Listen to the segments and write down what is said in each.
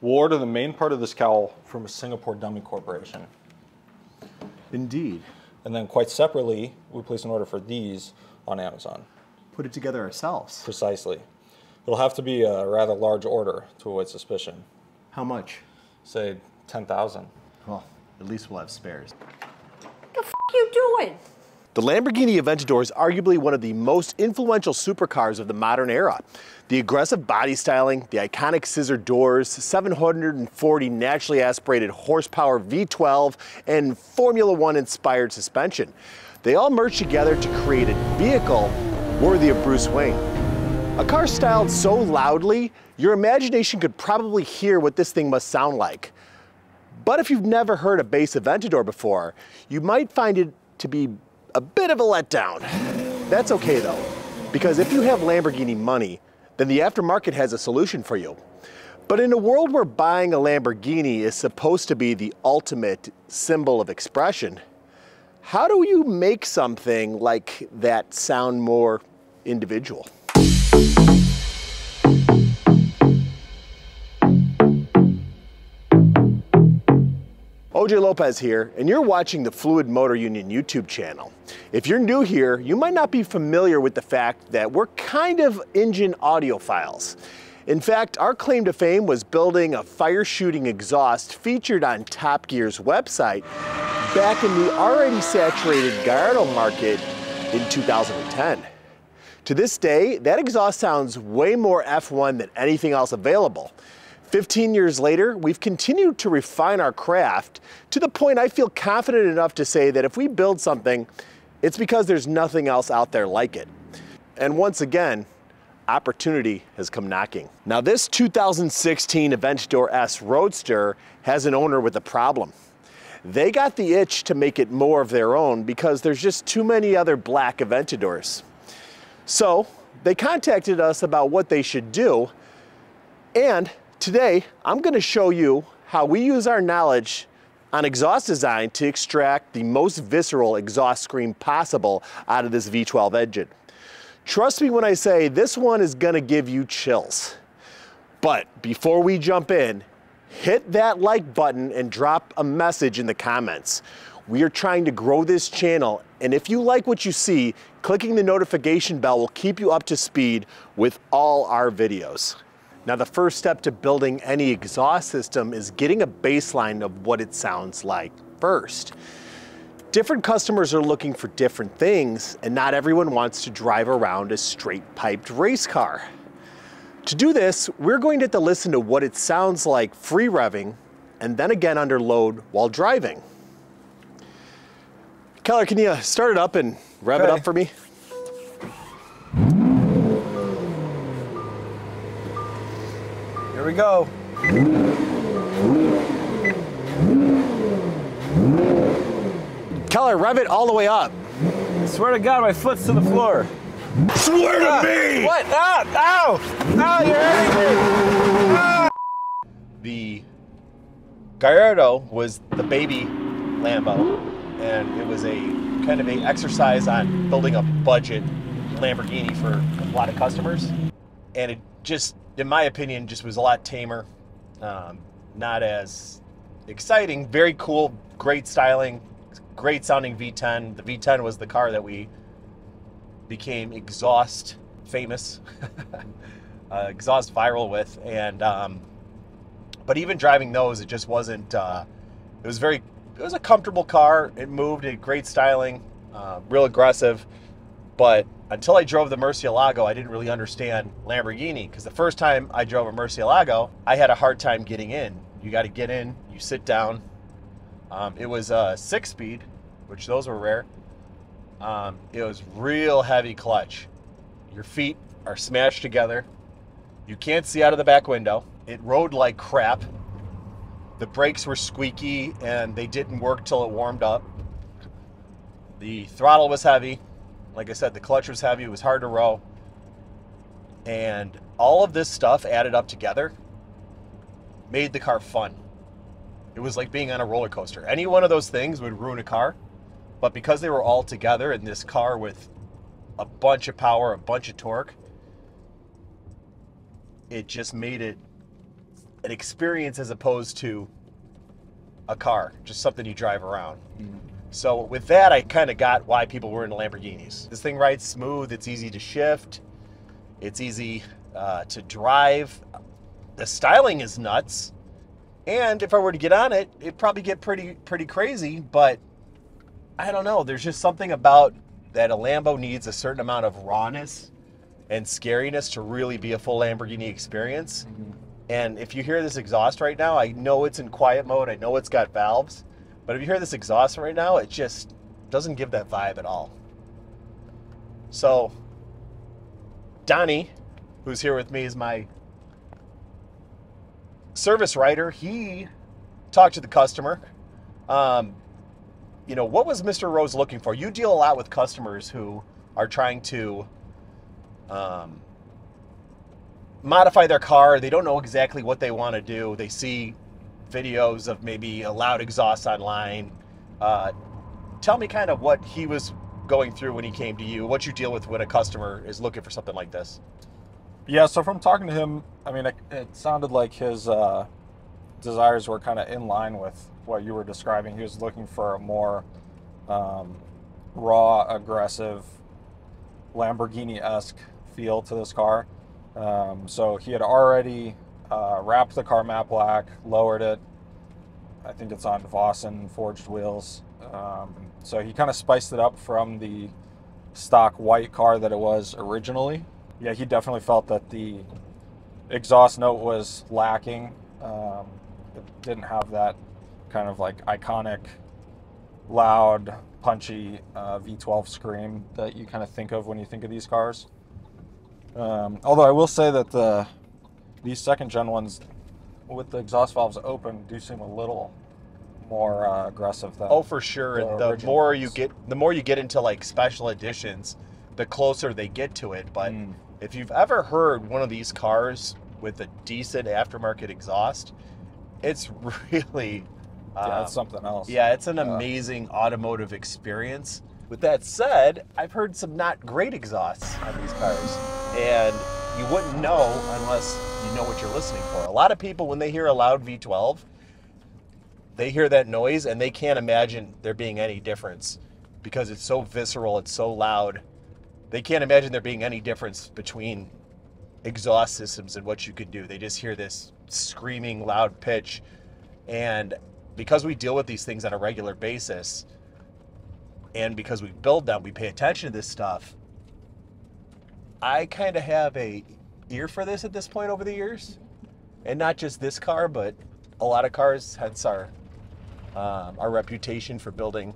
We'll order the main part of this cowl from a Singapore dummy corporation. Indeed. And then quite separately, we place an order for these on Amazon. Put it together ourselves. Precisely. It'll have to be a rather large order to avoid suspicion. How much? Say 10,000. Well, at least we'll have spares. What the f*** you doing? The Lamborghini Aventador is arguably one of the most influential supercars of the modern era. The aggressive body styling, the iconic scissor doors, 740 naturally aspirated horsepower V12, and Formula One inspired suspension. They all merged together to create a vehicle worthy of Bruce Wayne. A car styled so loudly, your imagination could probably hear what this thing must sound like. But if you've never heard a bass Aventador before, you might find it to be a bit of a letdown. That's okay though, because if you have Lamborghini money, then the aftermarket has a solution for you. But in a world where buying a Lamborghini is supposed to be the ultimate symbol of expression, how do you make something like that sound more individual? OJ Lopez here, and you're watching the Fluid Motor Union YouTube channel. If you're new here, you might not be familiar with the fact that we're kind of engine audiophiles. In fact, our claim to fame was building a fire-shooting exhaust featured on Top Gear's website back in the already saturated Gallardo market in 2010. To this day, that exhaust sounds way more F1 than anything else available. 15 years later, we've continued to refine our craft to the point I feel confident enough to say that if we build something, it's because there's nothing else out there like it. And once again, opportunity has come knocking. Now this 2016 Aventador S Roadster has an owner with a problem. They got the itch to make it more of their own because there's just too many other black Aventadors. So they contacted us about what they should do, and today, I'm going to show you how we use our knowledge on exhaust design to extract the most visceral exhaust scream possible out of this V12 engine. Trust me when I say this one is going to give you chills. But before we jump in, hit that like button and drop a message in the comments. We are trying to grow this channel, and if you like what you see, clicking the notification bell will keep you up to speed with all our videos. Now the first step to building any exhaust system is getting a baseline of what it sounds like first. Different customers are looking for different things, and not everyone wants to drive around a straight piped race car. To do this, we're going to have to listen to what it sounds like free revving, and then again under load while driving. Keller, can you start it up and rev it up for me? Here we go. Keller, rev it all the way up. I swear to God, my foot's to the floor. Swear to me! What? Ah! Ow! Ow, you're hurting me! Ah! The Gallardo was the baby Lambo, and it was a kind of an exercise on building a budget Lamborghini for a lot of customers. And it just, in my opinion, just was a lot tamer, not as exciting. Very cool, great styling, great sounding V10. The V10 was the car that we became exhaust famous, exhaust viral with. And but even driving those, it just wasn't. It was very. It was a comfortable car. It moved. It had great styling, real aggressive, but until I drove the Murcielago, I didn't really understand Lamborghini, because the first time I drove a Murcielago, I had a hard time getting in. You got to get in, you sit down. It was a 6-speed, which those were rare. It was real heavy clutch. Your feet are smashed together. You can't see out of the back window. It rode like crap. The brakes were squeaky and they didn't work till it warmed up. The throttle was heavy. Like I said, the clutch was heavy, it was hard to row. And all of this stuff added up together made the car fun. It was like being on a roller coaster. Any one of those things would ruin a car, but because they were all together in this car with a bunch of power, a bunch of torque, it just made it an experience as opposed to a car, just something you drive around. Mm-hmm. So with that, I kind of got why people were into Lamborghinis. This thing rides smooth. It's easy to shift. It's easy to drive. The styling is nuts. And if I were to get on it, it'd probably get pretty crazy, but I don't know. There's just something about that a Lambo needs a certain amount of rawness and scariness to really be a full Lamborghini experience. Mm-hmm. And if you hear this exhaust right now, I know it's in quiet mode. I know it's got valves. But if you hear this exhaust right now, it just doesn't give that vibe at all. So Donnie, who's here with me, is my service writer. He talked to the customer. You know, what was Mr. Rose looking for? You deal a lot with customers who are trying to modify their car. They don't know exactly what they want to do. They see videos of maybe a loud exhaust online. Tell me kind of what he was going through when he came to you, what you deal with when a customer is looking for something like this. Yeah, so from talking to him, I mean, it sounded like his desires were kind of in line with what you were describing. He was looking for a more raw, aggressive, Lamborghini-esque feel to this car. So he had already wrapped the car matte black, lowered it. I think it's on Vossen forged wheels. So he kind of spiced it up from the stock white car that it was originally. Yeah, he definitely felt that the exhaust note was lacking. It didn't have that kind of like iconic, loud, punchy V12 scream that you kind of think of when you think of these cars. Although I will say that these second-gen ones with the exhaust valves open do seem a little more aggressive than oh, for sure. And the more you get into like special editions, the closer they get to it. But if you've ever heard one of these cars with a decent aftermarket exhaust, it's really it's something else. Yeah, it's an amazing automotive experience. With that said, I've heard some not great exhausts on these cars, and you wouldn't know unless you know what you're listening for. A lot of people, when they hear a loud V12, they hear that noise and they can't imagine there being any difference because it's so visceral, it's so loud. They can't imagine there being any difference between exhaust systems and what you can do. They just hear this screaming loud pitch. And because we deal with these things on a regular basis, and because we build them, we pay attention to this stuff, I kind of have an ear for this at this point over the years. And not just this car, but a lot of cars, hence our reputation for building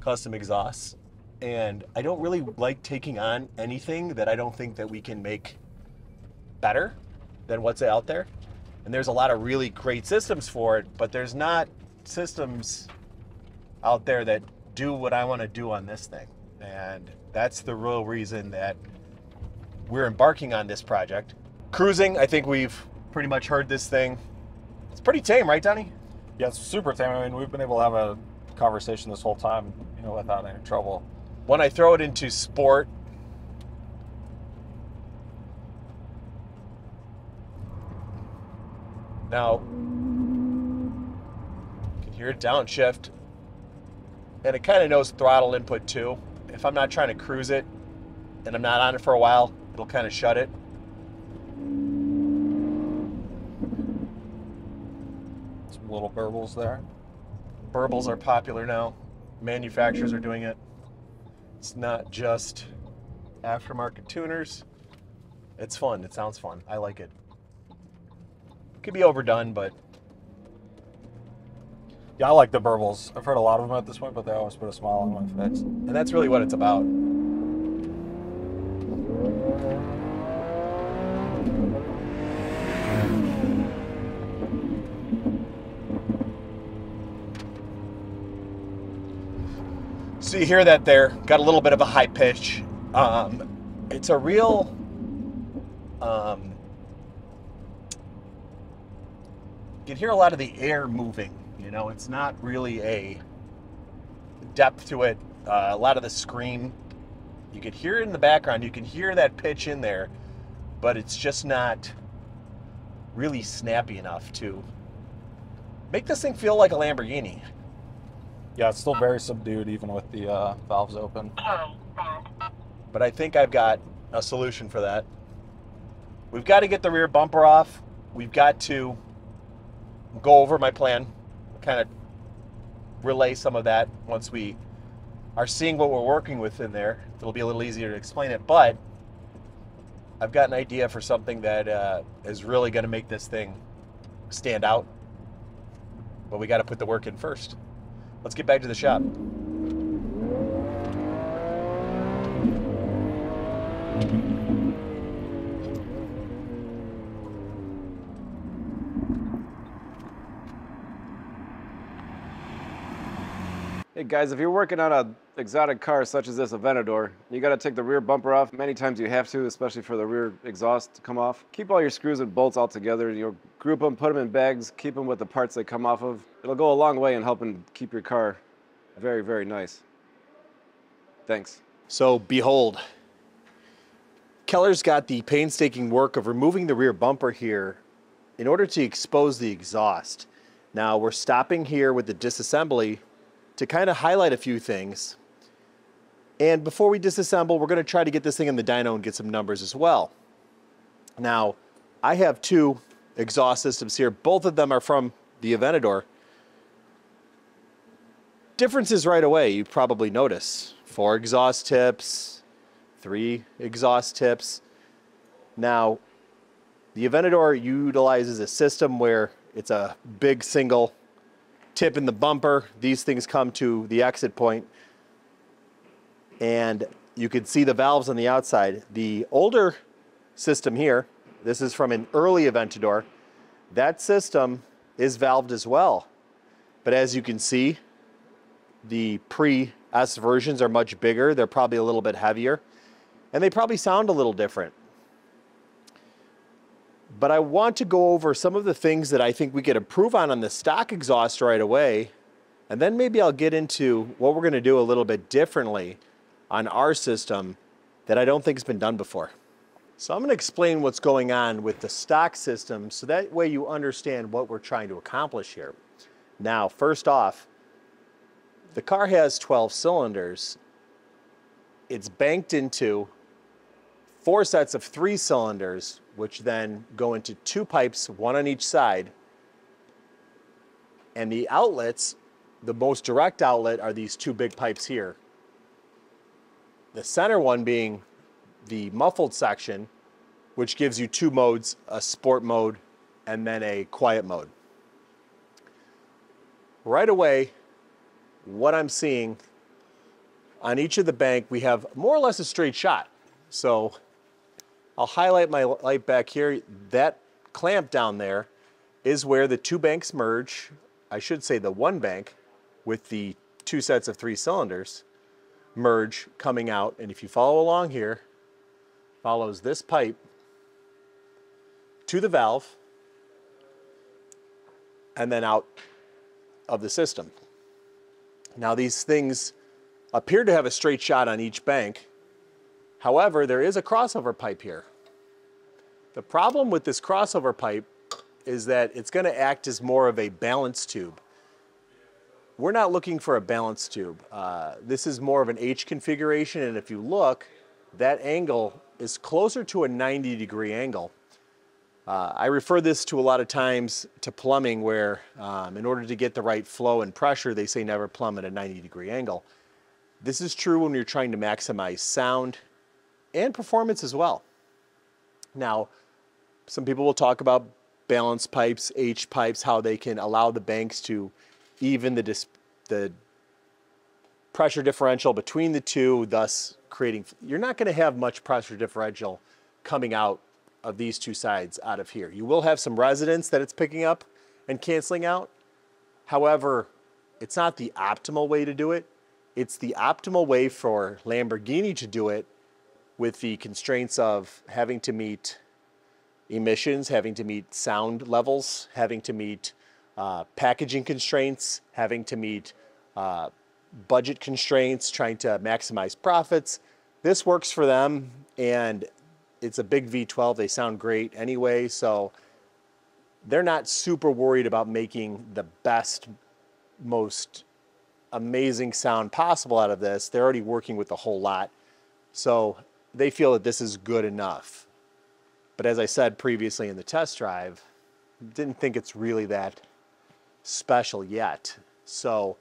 custom exhausts. And I don't really like taking on anything that I don't think that we can make better than what's out there. And there's a lot of really great systems for it, but there's not systems out there that do what I want to do on this thing. And that's the real reason that we're embarking on this project. Cruising, I think we've pretty much heard this thing. It's pretty tame, right, Donnie? Yeah, it's super tame. I mean, we've been able to have a conversation this whole time, you know, without any trouble. When I throw it into sport, now you can hear it downshift, and it kind of knows throttle input too. If I'm not trying to cruise it and I'm not on it for a while, it'll kind of shut it. Some little burbles there. Burbles are popular now. Manufacturers are doing it. It's not just aftermarket tuners. It's fun. It sounds fun. I like it. It could be overdone, but yeah, I like the burbles. I've heard a lot of them at this point, but they always put a smile on my face. And that's really what it's about. So you hear that there, got a little bit of a high pitch. It's a real you can hear a lot of the air moving. You know, it's not really a depth to it. A lot of the scream, you could hear it in the background. You can hear that pitch in there, but it's just not really snappy enough to make this thing feel like a Lamborghini. Yeah, it's still very subdued even with the valves open. But I think I've got a solution for that. We've got to get the rear bumper off. We've got to go over my plan, kind of relay some of that once we are seeing what we're working with in there. It'll be a little easier to explain it, but I've got an idea for something that is really going to make this thing stand out. But we got to put the work in first. Let's get back to the shop. Hey guys, if you're working on an exotic car such as this Aventador, you gotta take the rear bumper off. Many times you have to, especially for the rear exhaust to come off. Keep all your screws and bolts all together. You know, group them, put them in bags, keep them with the parts they come off of. It'll go a long way in helping keep your car very, very nice. Thanks. So behold, Keller's got the painstaking work of removing the rear bumper here in order to expose the exhaust. Now we're stopping here with the disassembly to kind of highlight a few things. And before we disassemble, we're going to try to get this thing in the dyno and get some numbers as well. Now, I have two exhaust systems here. Both of them are from the Aventador. Differences right away, you probably notice. 4 exhaust tips, 3 exhaust tips. Now, the Aventador utilizes a system where it's a big single tip in the bumper. These things come to the exit point, and you can see the valves on the outside. The older system here, this is from an early Aventador, that system is valved as well. But as you can see, the pre-S versions are much bigger. They're probably a little bit heavier, and they probably sound a little different. But I want to go over some of the things that I think we could improve on the stock exhaust right away. And then maybe I'll get into what we're going to do a little bit differently on our system that I don't think has been done before. So I'm going to explain what's going on with the stock system so that way you understand what we're trying to accomplish here. Now, first off, the car has 12 cylinders. It's banked into 4 sets of 3 cylinders, which then go into 2 pipes, 1 on each side. And the outlets, the most direct outlet are these 2 big pipes here. The center one being the muffled section, which gives you 2 modes, a sport mode and then a quiet mode. Right away, what I'm seeing on each of the bank, we have more or less a straight shot. So I'll highlight my light back here. That clamp down there is where the 2 banks merge. I should say the 1 bank with the 2 sets of 3 cylinders merge coming out. And if you follow along here, follows this pipe to the valve and then out of the system. Now these things appear to have a straight shot on each bank. However, there is a crossover pipe here. The problem with this crossover pipe is that it's going to act as more of a balance tube. We're not looking for a balance tube. This is more of an H configuration, and if you look, that angle is closer to a 90-degree angle. I refer this to a lot of times to plumbing where in order to get the right flow and pressure, they say never plumb at a 90-degree angle. This is true when you're trying to maximize sound and performance as well. Now, some people will talk about balance pipes, H pipes, how they can allow the banks to even the pressure differential between the 2, thus creating, you're not gonna have much pressure differential coming out of these 2 sides out of here. You will have some resonance that it's picking up and canceling out. However, it's not the optimal way to do it. It's the optimal way for Lamborghini to do it, with the constraints of having to meet emissions, having to meet sound levels, having to meet packaging constraints, having to meet budget constraints, trying to maximize profits. This works for them, and it's a big V12. They sound great anyway, so they're not super worried about making the best, most amazing sound possible out of this. They're already working with the whole lot. So they feel that this is good enough. But as I said previously in the test drive, didn't think it's really that special yet. So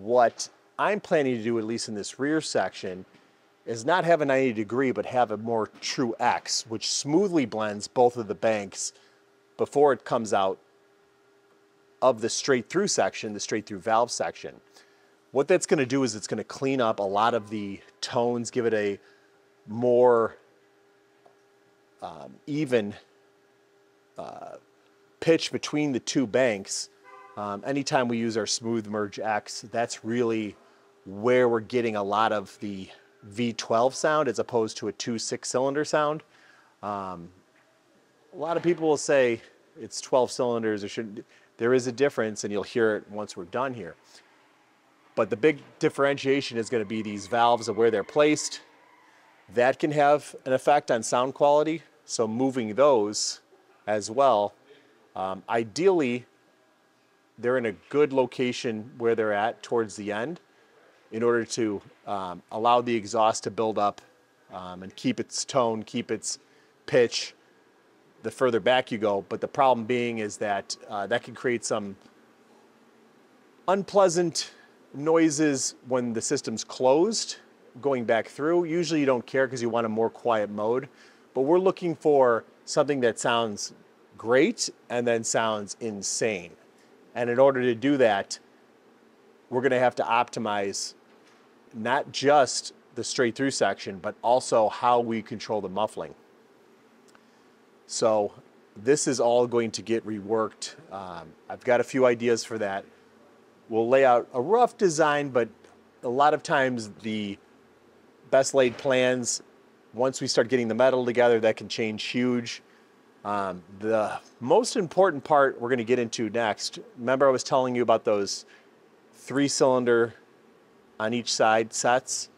what I'm planning to do, at least in this rear section, is not have a 90 degree, but have a more true X, which smoothly blends both of the banks before it comes out of the straight through section, the straight through valve section. What that's gonna do is it's gonna clean up a lot of the tones, give it a more even pitch between the two banks. Anytime we use our Smooth Merge X, that's really where we're getting a lot of the V12 sound as opposed to a 2 6-cylinder sound. A lot of people will say it's 12 cylinders or shouldn't. There is a difference, and you'll hear it once we're done here. But the big differentiation is going to be these valves and where they're placed. That can have an effect on sound quality, so moving those as well. Ideally, they're in a good location where they're at towards the end in order to allow the exhaust to build up and keep its tone, keep its pitch the further back you go. But the problem being is that that can create some unpleasant noises when the system's closed going back through. Usually you don't care because you want a more quiet mode, but we're looking for something that sounds great and then sounds insane. And in order to do that, we're going to have to optimize not just the straight through section, but also how we control the muffling. So this is all going to get reworked. I've got a few ideas for that. We'll lay out a rough design, but a lot of times the best laid plans, once we start getting the metal together, that can change huge. The most important part we're going to get into next, remember I was telling you about those 3-cylinder on each side sets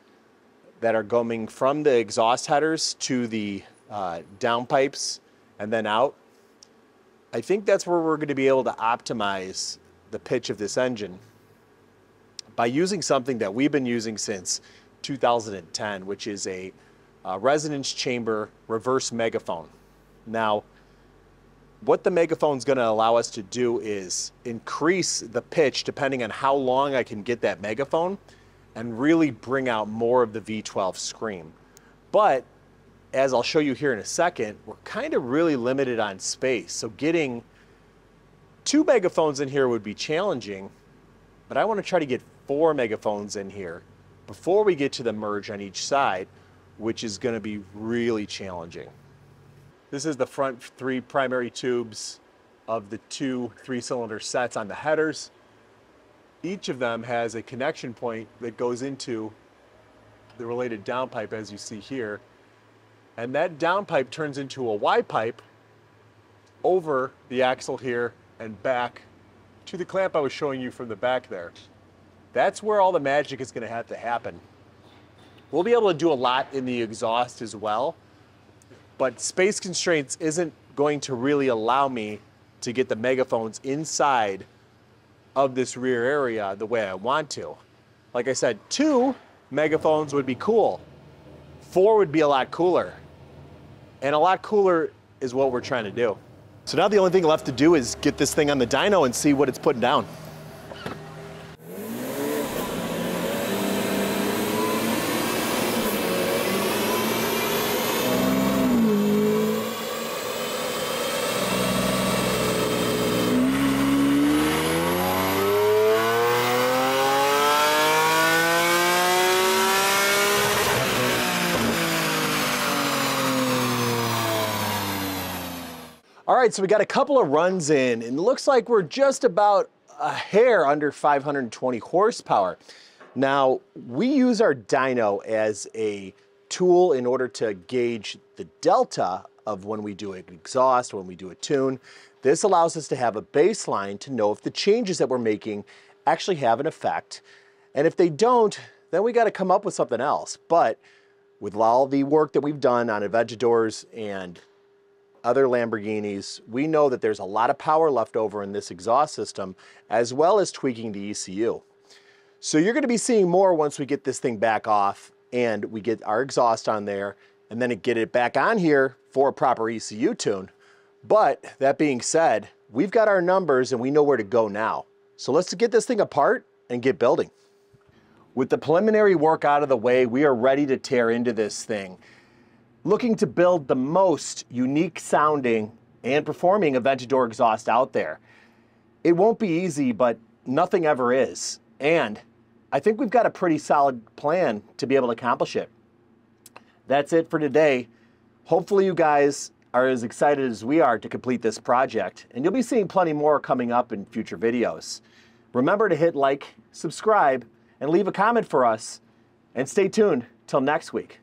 that are going from the exhaust headers to the downpipes and then out. I think that's where we're going to be able to optimize the pitch of this engine by using something that we've been using since 2010, which is a resonance chamber reverse megaphone. Now, what the megaphone is going to allow us to do is increase the pitch depending on how long I can get that megaphone and really bring out more of the V12 scream. But as I'll show you here in a second, we're kind of really limited on space. So getting 2 megaphones in here would be challenging, but I want to try to get 4 megaphones in here before we get to the merge on each side, which is going to be really challenging. This is the front 3 primary tubes of the 2 3-cylinder sets on the headers. Each of them has a connection point that goes into the related downpipe, as you see here. And that downpipe turns into a Y pipe over the axle here and back to the clamp I was showing you from the back there. That's where all the magic is going to have to happen. We'll be able to do a lot in the exhaust as well, but space constraints isn't going to really allow me to get the megaphones inside of this rear area the way I want to. Like I said, 2 megaphones would be cool. 4 would be a lot cooler. And a lot cooler is what we're trying to do. So now the only thing left to do is get this thing on the dyno and see what it's putting down. All right, so we got a couple of runs in, and it looks like we're just about a hair under 520 horsepower. Now, we use our dyno as a tool in order to gauge the delta of when we do an exhaust, when we do a tune. This allows us to have a baseline to know if the changes that we're making actually have an effect. And if they don't, then we got to come up with something else. But with all the work that we've done on Aventadors and other Lamborghinis, we know that there's a lot of power left over in this exhaust system, as well as tweaking the ECU. So you're going to be seeing more once we get this thing back off and we get our exhaust on there, and then get it back on here for a proper ECU tune. But that being said, we've got our numbers and we know where to go now. So let's get this thing apart and get building. With the preliminary work out of the way, we are ready to tear into this thing, looking to build the most unique sounding and performing Aventador exhaust out there. It won't be easy, but nothing ever is. And I think we've got a pretty solid plan to be able to accomplish it. That's it for today. Hopefully you guys are as excited as we are to complete this project, and you'll be seeing plenty more coming up in future videos. Remember to hit like, subscribe, and leave a comment for us, and stay tuned till next week.